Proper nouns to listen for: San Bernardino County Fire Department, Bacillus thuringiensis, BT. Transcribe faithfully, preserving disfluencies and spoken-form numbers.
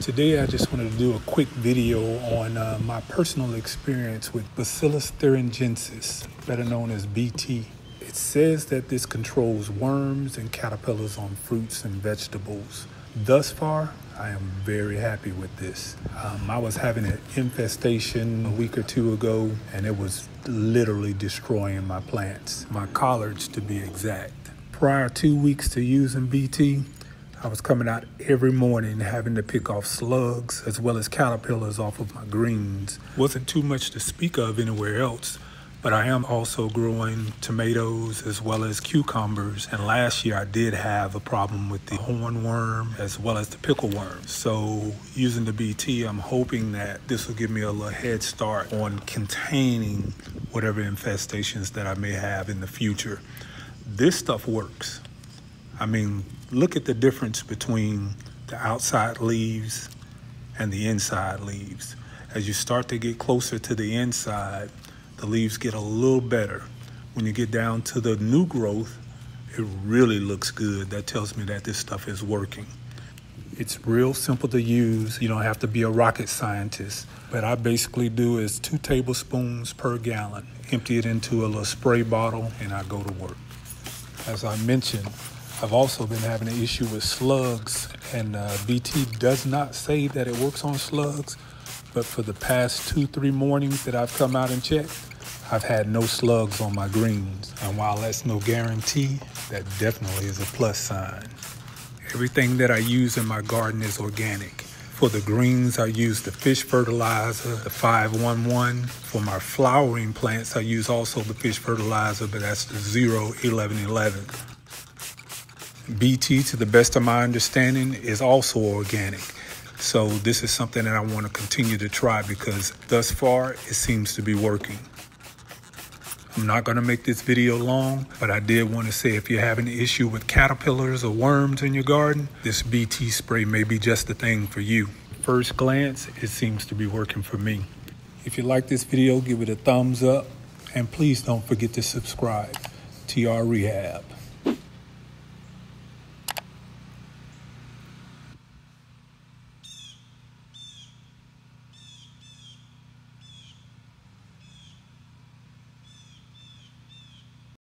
Today I just wanted to do a quick video on uh, my personal experience with Bacillus thuringiensis, better known as B T. It says that this controls worms and caterpillars on fruits and vegetables. Thus far, I am very happy with this. Um, I was having an infestation a week or two ago, and it was literally destroying my plants, my collards to be exact. Prior two weeks to using B T, I was coming out every morning having to pick off slugs as well as caterpillars off of my greens. Wasn't too much to speak of anywhere else, but I am also growing tomatoes as well as cucumbers. And last year I did have a problem with the hornworm as well as the pickle worm. So using the B T, I'm hoping that this will give me a little head start on containing whatever infestations that I may have in the future. This stuff works. I mean, look at the difference between the outside leaves and the inside leaves. As you start to get closer to the inside, the leaves get a little better. When you get down to the new growth, it really looks good. That tells me that this stuff is working. It's real simple to use. You don't have to be a rocket scientist. But I basically do is two tablespoons per gallon. Empty it into a little spray bottle and I go to work. As I mentioned, I've also been having an issue with slugs, and uh, B T does not say that it works on slugs, but for the past two, three mornings that I've come out and checked, I've had no slugs on my greens. And while that's no guarantee, that definitely is a plus sign. Everything that I use in my garden is organic. For the greens, I use the fish fertilizer, the five one one. For my flowering plants, I use also the fish fertilizer, but that's the zero eleven eleven. B T, to the best of my understanding, is also organic. So this is something that I want to continue to try because thus far it seems to be working. I'm not going to make this video long, but I did want to say if you're having an issue with caterpillars or worms in your garden, this B T spray may be just the thing for you. First glance, it seems to be working for me. If you like this video, give it a thumbs up and please don't forget to subscribe. T R Rehab.